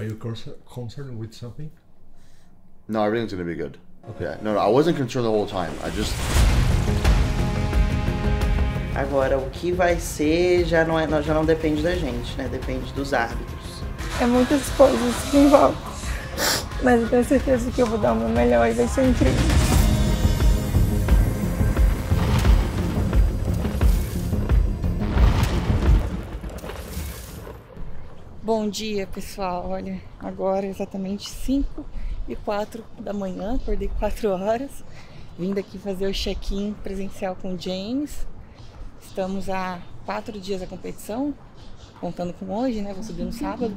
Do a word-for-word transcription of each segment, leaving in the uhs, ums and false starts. Are you concerned with something? No, everything's gonna be good. Okay. Yeah. No, no, I wasn't concerned the whole time. I just. Agora, o que vai ser já não é, já não depende da gente, né? Depende dos árbitros. É muitas coisas que envolvem, mas eu tenho certeza que eu vou dar o meu melhor e vai ser incrível. Bom dia, pessoal. Olha, agora exatamente cinco e quatro da manhã, acordei quatro horas, vim daqui fazer o check-in presencial com o James. Estamos há quatro dias da competição, contando com hoje, né? Vou subir no sábado.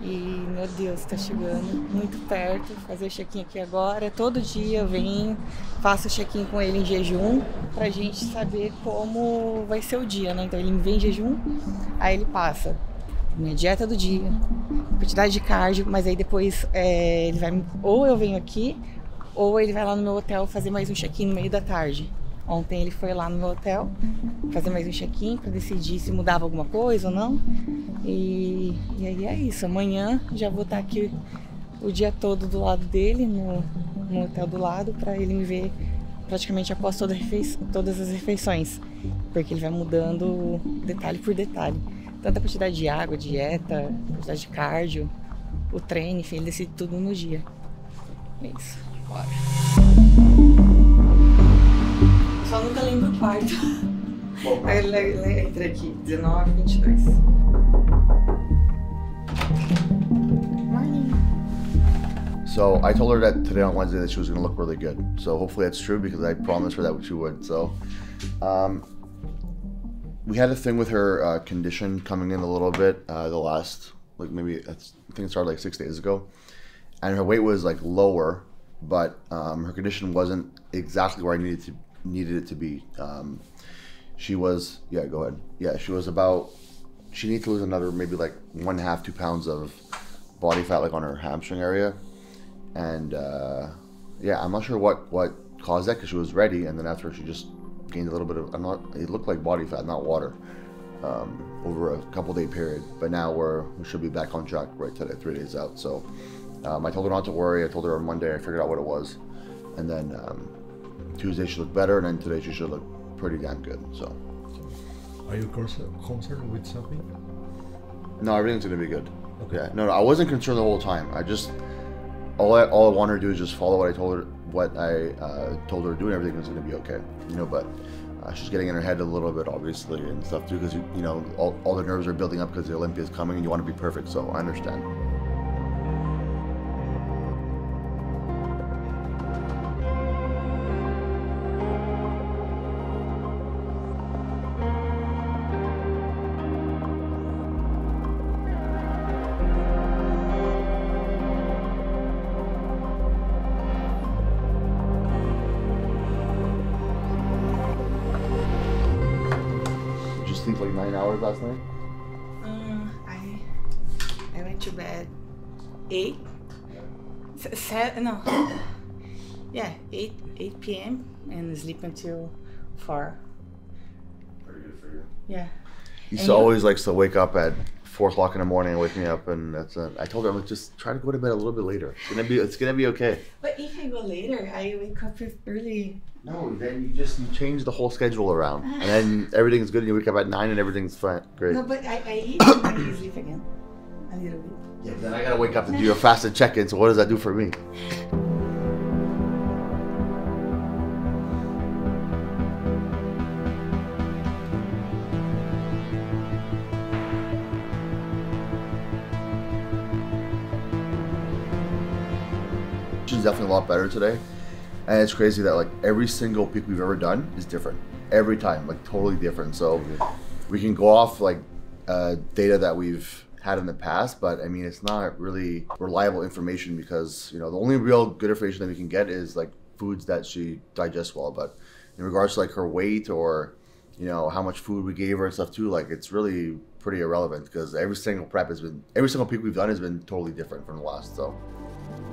E, meu Deus, tá chegando muito perto, fazer o check-in aqui agora. Todo dia eu venho, faço o check-in com ele em jejum, pra gente saber como vai ser o dia, né? Então ele me vem em jejum, aí ele passa minha dieta do dia, quantidade de cardio, mas aí depois é, ele vai, ou eu venho aqui, ou ele vai lá no meu hotel fazer mais um check-in no meio da tarde. Ontem ele foi lá no meu hotel fazer mais um check-in para decidir se mudava alguma coisa ou não. E, e aí é isso, amanhã já vou estar aqui o dia todo do lado dele, no, no hotel do lado, para ele me ver praticamente após toda refeição, todas as refeições, porque ele vai mudando detalhe por detalhe. Tanta quantidade de água, dieta, quantidade de cardio, o treino, enfim, ele decide tudo no dia. É isso, bora. Só nunca lembro o quarto. Aí ele entra aqui, dezenove, vinte e dois. Morning. So I told her that today on Wednesday that she was going to look really good. So hopefully that's true because I promised her that she would. So. Um, We had a thing with her uh, condition coming in a little bit uh, the last, like maybe, I think it started like six days ago. And her weight was like lower, but um, her condition wasn't exactly where I needed, to, needed it to be. Um, she was, yeah, go ahead. Yeah, she was about, she needed to lose another maybe like one and a half, two pounds of body fat like on her hamstring area. And uh, yeah, I'm not sure what, what caused that because she was ready. And then after she just gained a little bit of, I'm not, it looked like body fat, not water, um, over a couple day period. But now we're, we should be back on track right today, three days out. So um, I told her not to worry. I told her on Monday, I figured out what it was. And then um, Tuesday she looked better, and then today she should look pretty damn good, so. Are you concerned with something? No, everything's gonna be good. Okay. Yeah. No, no, I wasn't concerned the whole time. I just, all I, all I wanted her to do is just follow what I told her, what I uh, told her to do, and everything was going to be okay, you know, but uh, she's getting in her head a little bit, obviously, and stuff too, because, you, you know, all, all the nerves are building up because the Olympia is coming and you want to be perfect, so I understand. Like nine hours last night? Um, I I went to bed eight. Yeah. Seven, no. Yeah, eight eight p m and sleep until four. Pretty good for you. Yeah. You used to always like to wake up at four o'clock in the morning and wake me up, and that's it. I told her I'm like, just try to go to bed a little bit later. It's gonna be it's gonna be okay. But if I go later, I wake up early. No, then you just you change the whole schedule around, and then everything's good. And you wake up at nine, and everything's fine. Great. No, but I, I eat and then you sleep again a little bit. Yeah, but then I gotta wake up to do your fasted check-in. So what does that do for me? She's definitely a lot better today. And it's crazy that like every single peak we've ever done is different. Every time, like totally different. So we can go off like uh, data that we've had in the past, but I mean, it's not really reliable information because, you know, the only real good information that we can get is like foods that she digests well. But in regards to like her weight or, you know, how much food we gave her and stuff too, like it's really pretty irrelevant because every single prep has been, every single peak we've done has been totally different from the last. So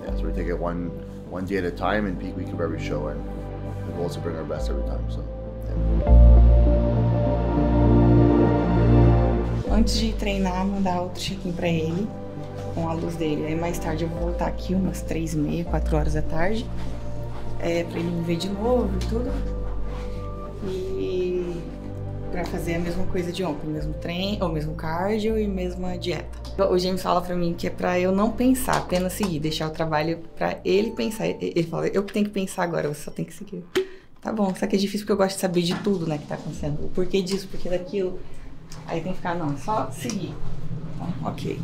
yeah, so we take it one, one day at a time and peak week of every show, and the goal is to bring our best every time, so yeah. Antes de treinar, mandar outro check-in para ele com a luz dele. Aí mais tarde eu vou voltar aqui umas três e meia, quatro horas da tarde, é, pra ele me ver de novo e tudo. E pra fazer a mesma coisa de ontem, o mesmo treino, o mesmo cardio e mesma dieta. O James fala pra mim que é pra eu não pensar, apenas seguir, deixar o trabalho pra ele pensar. Ele fala, eu que tenho que pensar agora, você só tem que seguir. Tá bom, só que é difícil porque eu gosto de saber de tudo, né, que tá acontecendo. O porquê disso, porquê daquilo. Aí tem que ficar, não, só seguir. Então, ok,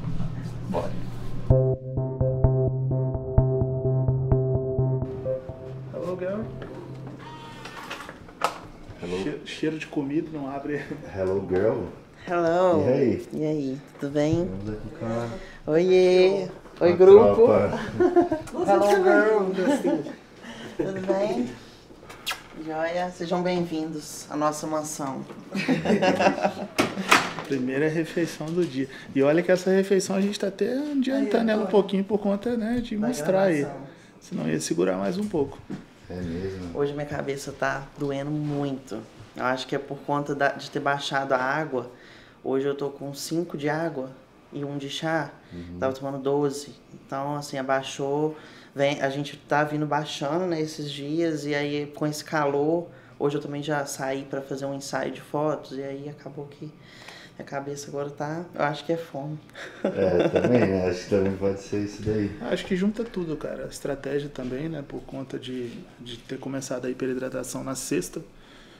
bora. Hello, girl. Hello. Cheiro de comida não abre. Hello, girl. Hello. E aí? E aí, tudo bem? Oiê. Oi, grupo. Hello, girl. Tudo bem? Joia, sejam bem-vindos à nossa mansão. Primeira refeição do dia. E olha que essa refeição a gente está até adiantando ela um pouquinho por conta, né, de da mostrar aí. Senão ia segurar mais um pouco. É mesmo. Hoje minha cabeça tá doendo muito. Eu acho que é por conta da, de ter baixado a água. Hoje eu tô com cinco de água e um de chá. Uhum. Tava tomando doze. Então, assim, abaixou. Vem, a gente tá vindo baixando, né, esses dias, e aí com esse calor, hoje eu também já saí para fazer um ensaio de fotos, e aí acabou que a cabeça agora tá, eu acho que é fome. É, também, acho que também pode ser isso daí. Acho que junta tudo, cara, a estratégia também, né, por conta de, de ter começado a hiperidratação na sexta,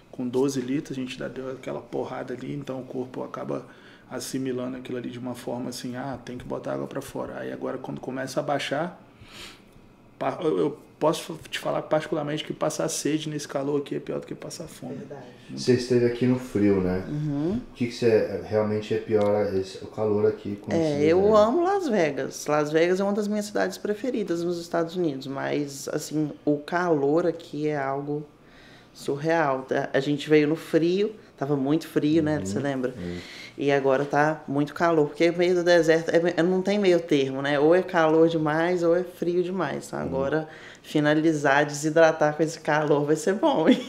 com doze litros, a gente já deu aquela porrada ali, então o corpo acaba assimilando aquilo ali de uma forma assim, ah, tem que botar água para fora, aí agora quando começa a baixar, eu posso te falar particularmente que passar sede nesse calor aqui é pior do que passar fome. Verdade. Você esteve aqui no frio, né? Uhum. O que, que você realmente é pior, esse, o calor aqui? Com é, esse, eu né? amo Las Vegas. Las Vegas é uma das minhas cidades preferidas nos Estados Unidos, mas assim, o calor aqui é algo surreal. A gente veio no frio, tava muito frio, uhum, né? Você lembra? Uhum. E agora tá muito calor, porque meio do deserto é, não tem meio termo, né? Ou é calor demais ou é frio demais. Então, agora, hum. finalizar, desidratar com esse calor vai ser bom, hein?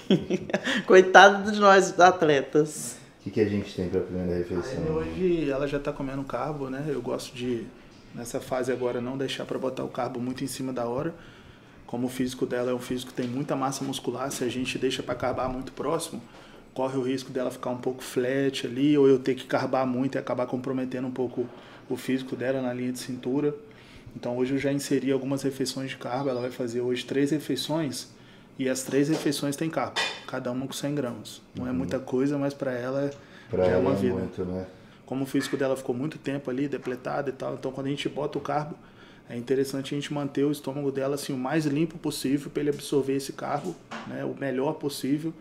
Coitado de nós, atletas. O que, que a gente tem para a primeira refeição? Aí, hoje ela já tá comendo carbo, né? Eu gosto de, nessa fase agora, não deixar para botar o carbo muito em cima da hora. Como o físico dela é um físico que tem muita massa muscular, se a gente deixa para carbar muito próximo, corre o risco dela ficar um pouco flat ali, ou eu ter que carbar muito e acabar comprometendo um pouco o físico dela na linha de cintura. Então hoje eu já inseri algumas refeições de carbo, ela vai fazer hoje três refeições, e as três refeições tem carbo, cada uma com cem gramas. Não uhum. é muita coisa, mas para ela pra já ela é uma vida. Muito, né? Como o físico dela ficou muito tempo ali, depletado e tal, então quando a gente bota o carbo, é interessante a gente manter o estômago dela assim, o mais limpo possível, para ele absorver esse carbo, né, o melhor possível.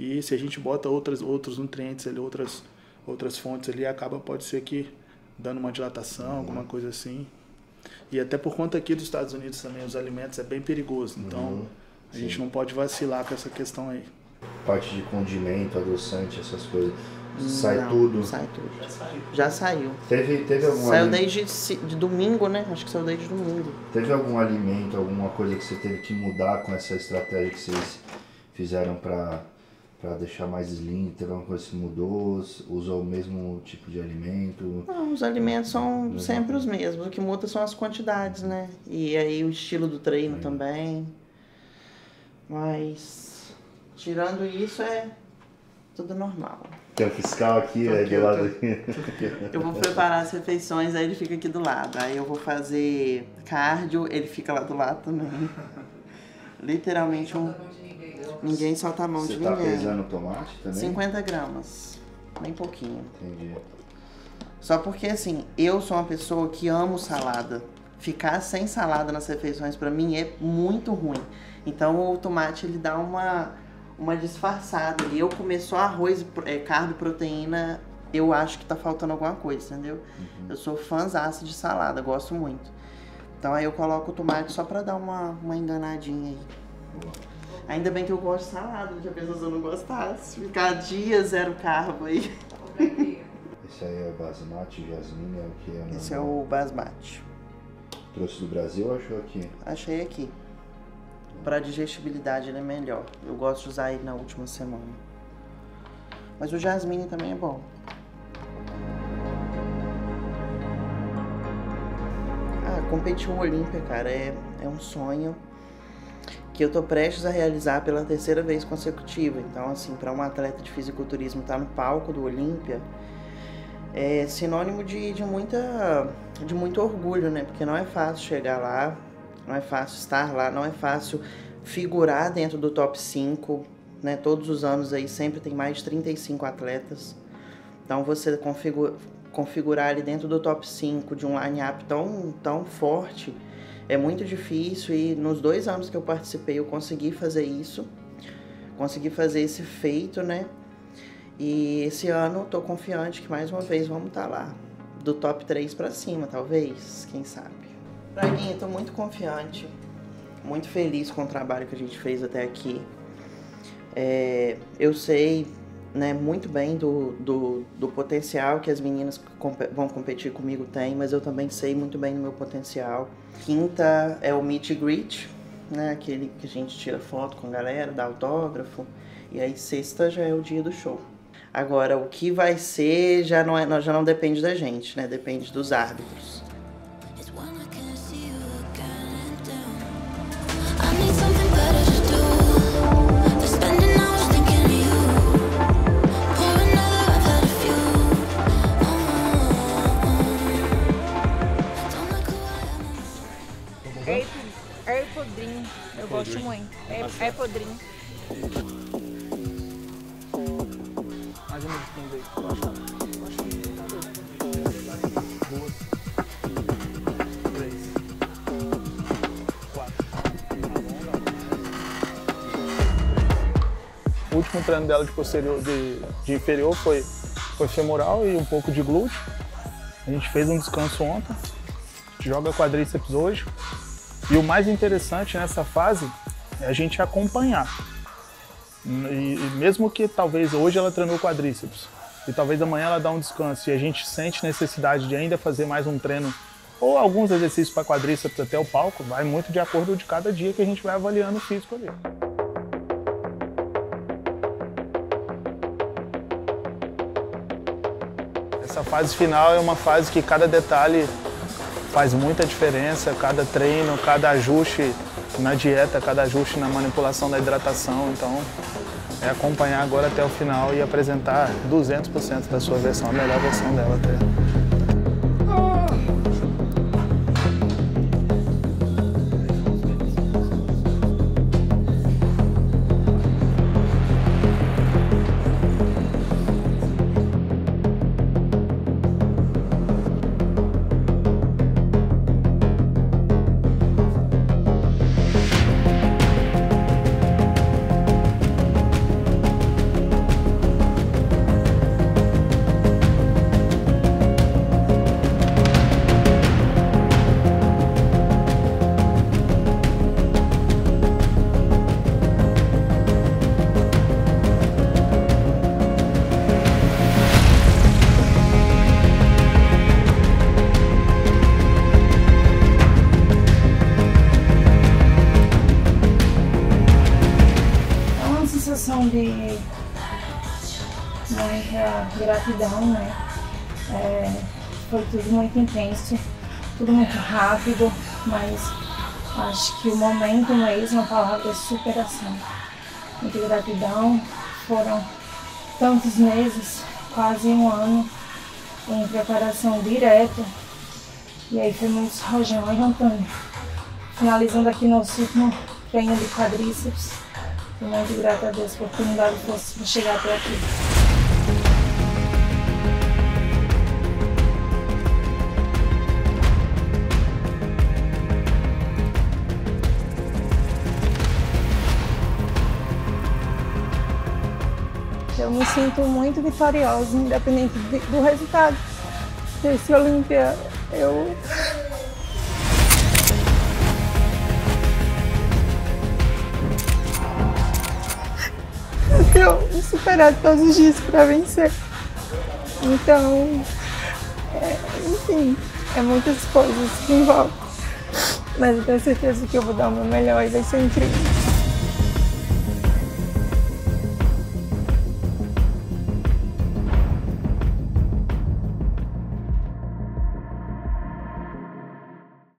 E se a gente bota outras, outros nutrientes ali, outras, outras fontes ali, acaba, pode ser que dando uma dilatação, uhum. alguma coisa assim. E até por conta aqui dos Estados Unidos também, os alimentos é bem perigoso. Então, uhum. a Sim. gente não pode vacilar com essa questão aí. Parte de condimento, adoçante, essas coisas, sai não, tudo? Sai tudo. Já saiu. Já saiu. Teve, teve algum Saiu alimento... desde de domingo, né? Acho que saiu desde domingo. Teve algum alimento, alguma coisa que você teve que mudar com essa estratégia que vocês fizeram para... Pra deixar mais slim, teve alguma coisa que mudou? Usou o mesmo tipo de alimento? Não, os alimentos são é, sempre os mesmos. O que muda são as quantidades, né? E aí o estilo do treino é. também. Mas, tirando isso, é tudo normal. Tem um fiscal aqui, é, do lado aqui. Eu vou preparar as refeições, aí ele fica aqui do lado. Aí eu vou fazer cardio, ele fica lá do lado também. Literalmente um... Ninguém solta a mão Você de tá ninguém. Você tá pesando tomate também? cinquenta gramas, bem pouquinho. Entendi. Só porque assim, eu sou uma pessoa que amo salada. Ficar sem salada nas refeições pra mim é muito ruim. Então o tomate ele dá uma, uma disfarçada. E eu comer só arroz, é, carbo e proteína, eu acho que tá faltando alguma coisa, entendeu? Uhum. Eu sou fãzaça de salada, gosto muito. Então aí eu coloco o tomate só pra dar uma, uma enganadinha aí. Boa. Ainda bem que eu gosto de salada, porque apenas eu não gostasse. Ficar dia zero carbo aí. Esse aí é o basmati, jasmine, é o que é? Não Esse não... é o basmati. Trouxe do Brasil ou achou aqui? Achei aqui. Para digestibilidade ele é melhor. Eu gosto de usar ele na última semana. Mas o jasmine também é bom. competir o Olympia, cara, é, é um sonho que eu tô prestes a realizar pela terceira vez consecutiva. Então, assim, para um atleta de fisiculturismo estar no palco do Olympia é sinônimo de, de, muita, de muito orgulho, né? Porque não é fácil chegar lá, não é fácil estar lá, não é fácil figurar dentro do top cinco, né? Todos os anos aí sempre tem mais de trinta e cinco atletas. Então você configura, configurar ali dentro do top cinco de um line-up tão, tão forte é muito difícil, e nos dois anos que eu participei eu consegui fazer isso, consegui fazer esse feito, né? E esse ano tô confiante que mais uma vez vamos estar lá, do top três para cima, talvez, quem sabe. Braguinha, tô muito confiante, muito feliz com o trabalho que a gente fez até aqui. É, eu sei, né, muito bem do, do, do potencial que as meninas que comp vão competir comigo têm, mas eu também sei muito bem do meu potencial. Quinta é o meet and greet, né, aquele que a gente tira foto com a galera, dá autógrafo, e aí sexta já é o dia do show. Agora, o que vai ser já não, é, já não depende da gente, né? Depende dos árbitros. É podrinho, eu gosto muito. É podrinho. Mais ou menos tem dois. O último treino dela de posterior, de, de inferior foi, foi femoral e um pouco de glúteo. A gente fez um descanso ontem, a gente joga quadríceps hoje. E o mais interessante nessa fase é a gente acompanhar. E, e mesmo que talvez hoje ela treinou quadríceps e talvez amanhã ela dá um descanso e a gente sente necessidade de ainda fazer mais um treino ou alguns exercícios para quadríceps até o palco, vai muito de acordo de cada dia que a gente vai avaliando o físico ali. Essa fase final é uma fase que cada detalhe faz muita diferença, cada treino, cada ajuste na dieta, cada ajuste na manipulação da hidratação. Então, é acompanhar agora até o final e apresentar duzentos por cento da sua versão, a melhor versão dela até. De muita gratidão, né? É, foi tudo muito intenso, tudo muito rápido, mas acho que o momento mesmo, a palavra é superação. Muita gratidão, foram tantos meses, quase um ano, em preparação direta, e aí foi muito rojão e Antônio. Finalizando aqui nosso último treino de quadríceps. Estou muito grata a Deus por ter me dado força para chegar até aqui. Eu me sinto muito vitoriosa, independente do resultado desse Olympia. Eu... eu superar todos os dias para vencer. Então, é, enfim, é muitas coisas que envolvem. Mas eu tenho certeza que eu vou dar o meu melhor e vai ser incrível.